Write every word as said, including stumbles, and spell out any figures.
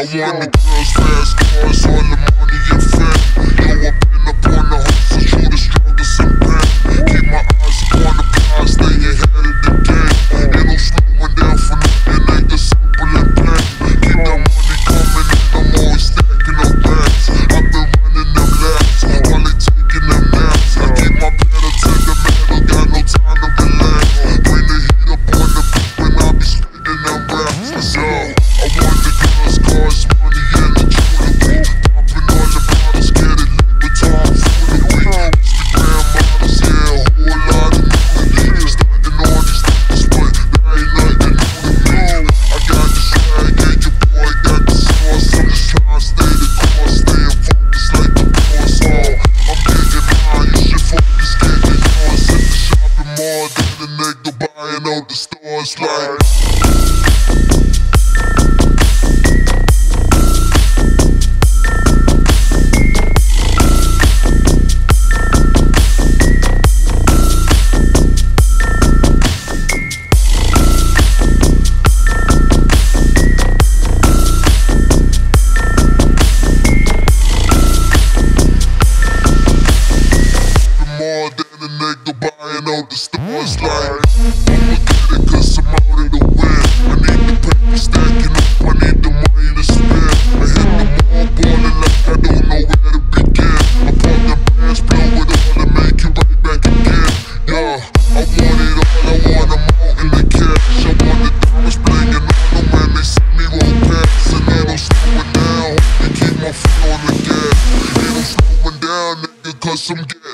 I want the girls, fast cars, all the money and fat. Yo, I've been up on the hook since you the strongest in pack. Keep my eyes upon the prize, stay ahead of the game. Ain't no slowing down for nothing, ain't the simple and black. Keep that money coming in, I'm always stacking on backs. I've been running them laps, while they taking them naps. I keep my pedal to the metal, got no time to relax. Bring the heat up on the beat when I be spitting them raps. Let's go. It's like some.